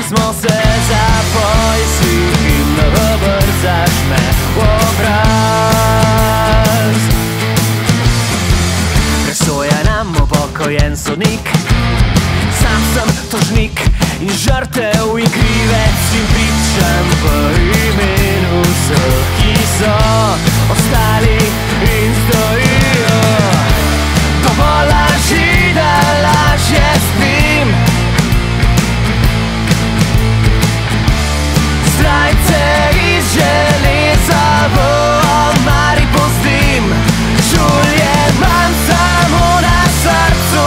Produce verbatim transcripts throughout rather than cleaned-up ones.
Spotkali smo se za pojsi in dober začne obraz. Presoja nam upokojen sodnik, sam sem tožnik in žrtev in krivec in pričam v imenu vseh, ki so ostali in stojijo. Dovolj laži, da lažje spim, zdrajce iz železa v omari pustim. Žulje imam samo na srcu,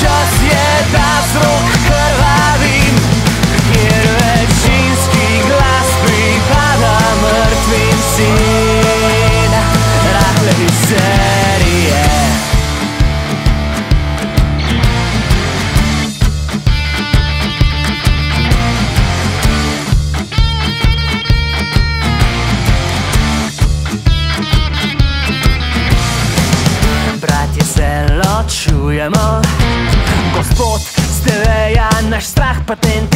čas je, da z rok krvavim, jer večinski glas pripada mrtvim sin rahle misterije. Bratje, se ločujemo, gospod, ste veja, naš strah patent.